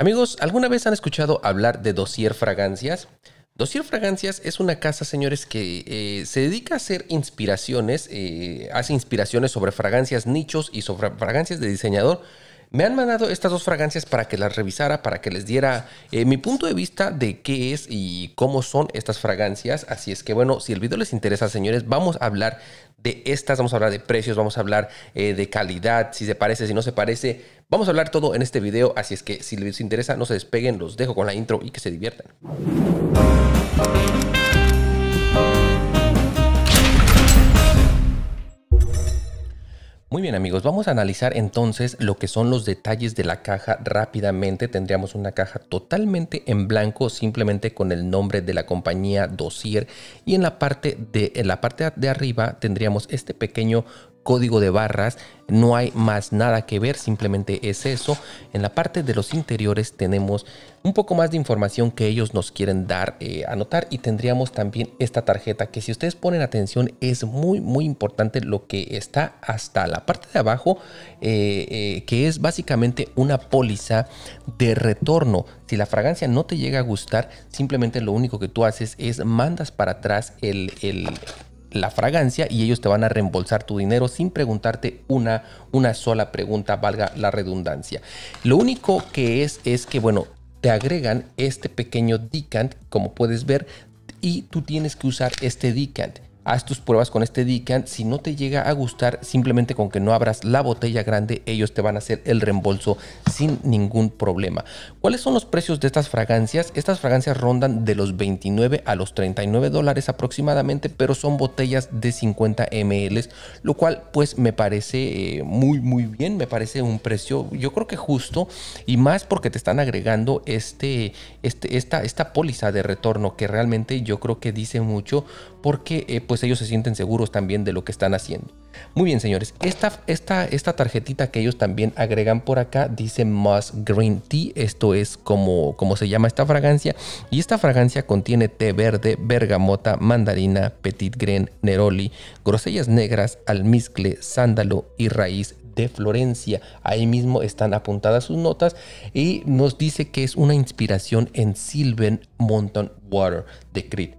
Amigos, ¿alguna vez han escuchado hablar de Dossier Fragancias? Dossier Fragancias es una casa, señores, que se dedica a hacer inspiraciones, hace inspiraciones sobre fragancias nichos y sobre fragancias de diseñador. Me han mandado estas dos fragancias para que las revisara, para que les diera mi punto de vista de qué es y cómo son estas fragancias. Así es que, bueno, si el video les interesa, señores, vamos a hablar de estas, vamos a hablar de precios, vamos a hablar de calidad, si se parece, si no se parece. Vamos a hablar todo en este video, así es que si les interesa, no se despeguen, los dejo con la intro y que se diviertan. Muy bien, amigos, vamos a analizar entonces lo que son los detalles de la caja rápidamente. Tendríamos una caja totalmente en blanco, simplemente con el nombre de la compañía Dossier, y en la parte de arriba tendríamos este pequeño código de barras. No hay más nada que ver, simplemente es eso. En la parte de los interiores tenemos un poco más de información que ellos nos quieren dar a notar, y tendríamos también esta tarjeta que, si ustedes ponen atención, es muy importante lo que está hasta la parte de abajo, que es básicamente una póliza de retorno. Si la fragancia no te llega a gustar, simplemente lo único que tú haces es mandas para atrás la fragancia y ellos te van a reembolsar tu dinero sin preguntarte una sola pregunta, valga la redundancia. Lo único que es que, bueno, te agregan este pequeño decant, como puedes ver, y tú tienes que usar este decant. Haz tus pruebas con este decant. Si no te llega a gustar, simplemente con que no abras la botella grande, ellos te van a hacer el reembolso sin ningún problema. ¿Cuáles son los precios de estas fragancias? Estas fragancias rondan de los $29 a los $39 aproximadamente, pero son botellas de 50 ml, lo cual pues me parece muy bien, me parece un precio, yo creo que justo, y más porque te están agregando esta póliza de retorno, que realmente yo creo que dice mucho, porque pues ellos se sienten seguros también de lo que están haciendo. Muy bien, señores, esta tarjetita que ellos también agregan por acá dice Moss Green Tea. Esto es como se llama esta fragancia, y esta fragancia contiene té verde, bergamota, mandarina, petit grain, neroli, grosellas negras, almizcle, sándalo y raíz de Florencia. Ahí mismo están apuntadas sus notas, y nos dice que es una inspiración en Silver Mountain Water de Creed.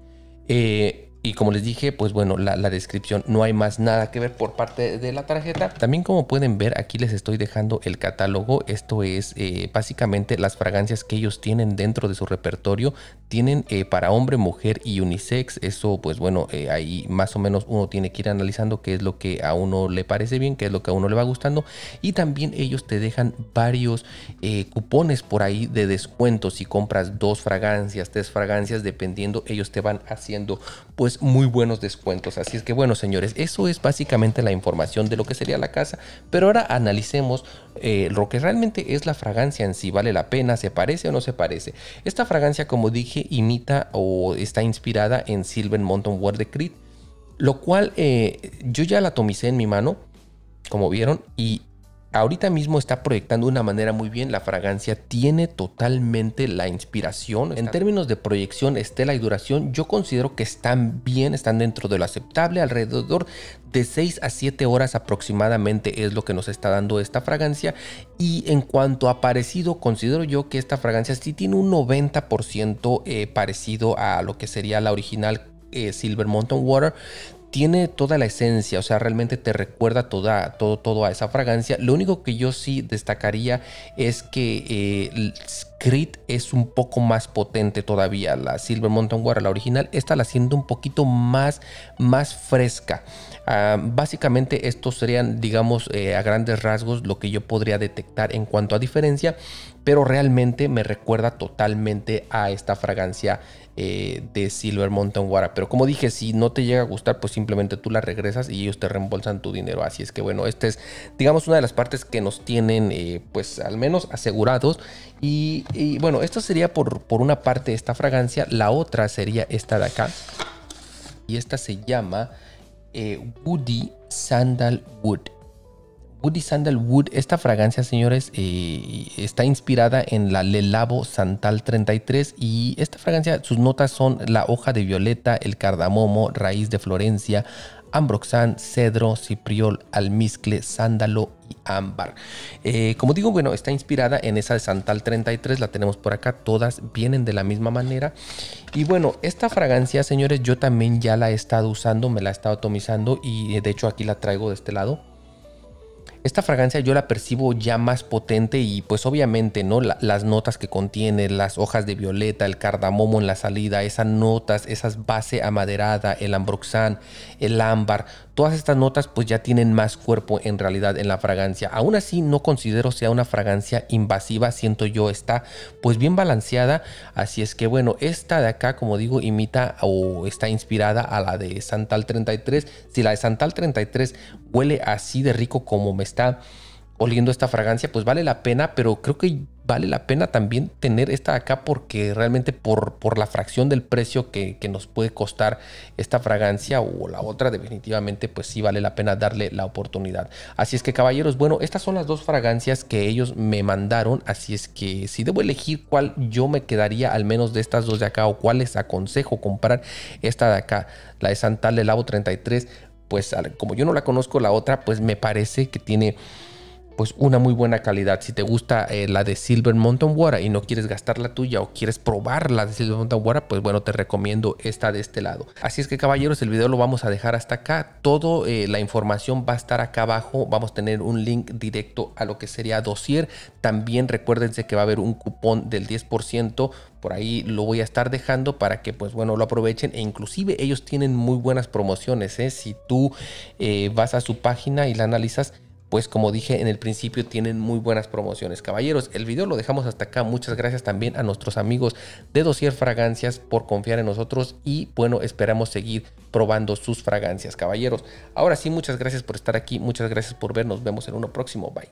Y como les dije, pues bueno, la descripción, no hay más nada que ver por parte de la tarjeta. También, como pueden ver, aquí les estoy dejando el catálogo. Esto es básicamente las fragancias que ellos tienen dentro de su repertorio. Tienen para hombre, mujer y unisex. Eso, pues bueno, ahí más o menos uno tiene que ir analizando qué es lo que a uno le parece bien, qué es lo que a uno le va gustando. Y también ellos te dejan varios cupones por ahí de descuento. Si compras 2 fragancias, 3 fragancias, dependiendo, ellos te van haciendo pues muy buenos descuentos. Así es que, bueno, señores, eso es básicamente la información de lo que sería la casa. Pero ahora analicemos lo que realmente es la fragancia en sí. ¿Vale la pena? ¿Se parece o no se parece? Esta fragancia, como dije, imita o está inspirada en Silver Mountain Water de Creed, lo cual yo ya la atomicé en mi mano, como vieron, y ahorita mismo está proyectando de una manera muy bien. La fragancia tiene totalmente la inspiración. En términos de proyección, estela y duración, yo considero que están bien, están dentro de lo aceptable. Alrededor de 6 a 7 horas aproximadamente es lo que nos está dando esta fragancia. Y en cuanto a parecido, considero yo que esta fragancia sí tiene un 90% parecido a lo que sería la original Silver Mountain Water. Tiene toda la esencia, o sea, realmente te recuerda todo a esa fragancia. Lo único que yo sí destacaría es que Creed es un poco más potente todavía. La Silver Mountain Water, la original, esta la siento un poquito más fresca. Básicamente estos serían, digamos, a grandes rasgos lo que yo podría detectar en cuanto a diferencia. Pero realmente me recuerda totalmente a esta fragancia de Silver Mountain Water. Pero como dije, si no te llega a gustar, pues simplemente tú la regresas y ellos te reembolsan tu dinero. Así es que, bueno, esta es, digamos, una de las partes que nos tienen, pues al menos asegurados. Y bueno, esto sería por una parte esta fragancia. La otra sería esta de acá. Y esta se llama Woody Sandalwood. Woody Sandalwood, esta fragancia, señores, está inspirada en la Le Labo Santal 33, y esta fragancia, sus notas son la hoja de violeta, el cardamomo, raíz de Florencia, ambroxán, cedro, cipriol, almizcle, sándalo y ámbar. Como digo, bueno, está inspirada en esa de Santal 33, la tenemos por acá, todas vienen de la misma manera. Y bueno, esta fragancia, señores, yo también ya la he estado usando, me la he estado atomizando y de hecho aquí la traigo de este lado. Esta fragancia yo la percibo ya más potente y pues obviamente, ¿no? Las notas que contiene, las hojas de violeta, el cardamomo en la salida, esas notas, esas base amaderada, el ambroxán, el ámbar, todas estas notas pues ya tienen más cuerpo en realidad en la fragancia. Aún así no considero sea una fragancia invasiva, siento yo está pues bien balanceada, así es que bueno, esta de acá como digo imita o está inspirada a la de Santal 33, si la de Santal 33 huele así de rico como me está oliendo esta fragancia, pues vale la pena, pero creo que vale la pena también tener esta de acá porque realmente por la fracción del precio que nos puede costar esta fragancia o la otra, definitivamente pues sí vale la pena darle la oportunidad. Así es que caballeros, bueno, estas son las dos fragancias que ellos me mandaron, así es que si debo elegir cuál yo me quedaría al menos de estas dos de acá o cuál les aconsejo comprar, esta de acá, la de Santal Le Labo 33, pues como yo no la conozco la otra, pues me parece que tiene pues una muy buena calidad. Si te gusta la de Silver Mountain Water y no quieres gastar la tuya o quieres probar la de Silver Mountain Water, pues bueno, te recomiendo esta de este lado. Así es que caballeros, el video lo vamos a dejar hasta acá. Toda la información va a estar acá abajo. Vamos a tener un link directo a lo que sería Dossier. También recuérdense que va a haber un cupón del 10%. Por ahí lo voy a estar dejando para que pues bueno lo aprovechen, e inclusive ellos tienen muy buenas promociones, ¿eh? Si tú vas a su página y la analizas, pues como dije en el principio, tienen muy buenas promociones. Caballeros, el video lo dejamos hasta acá. Muchas gracias también a nuestros amigos de Dossier Fragancias por confiar en nosotros. Y bueno, esperamos seguir probando sus fragancias, caballeros. Ahora sí, muchas gracias por estar aquí. Muchas gracias por ver. Nos vemos en uno próximo. Bye.